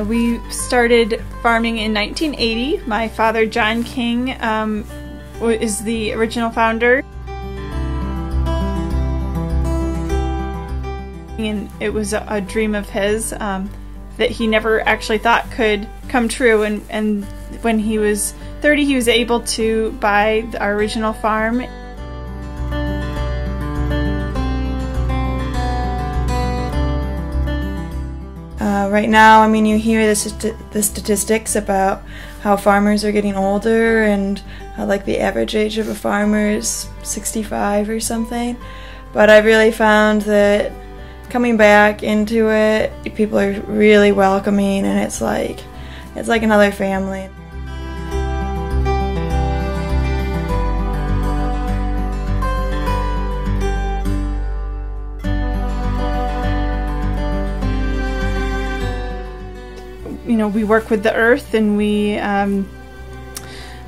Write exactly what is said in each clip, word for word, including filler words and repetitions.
Uh, we started farming in nineteen eighty. My father, John King, um, is the original founder. And it was a, a dream of his um, that he never actually thought could come true. And, and when he was thirty, he was able to buy our original farm. Uh, right now, I mean, you hear the, st the statistics about how farmers are getting older, and uh, like the average age of a farmer is sixty-five or something. But I really found that coming back into it, people are really welcoming, and it's like it's like another family. You know, we work with the earth, and we um,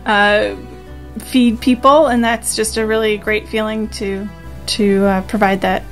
uh, feed people, and that's just a really great feeling to to uh, provide that.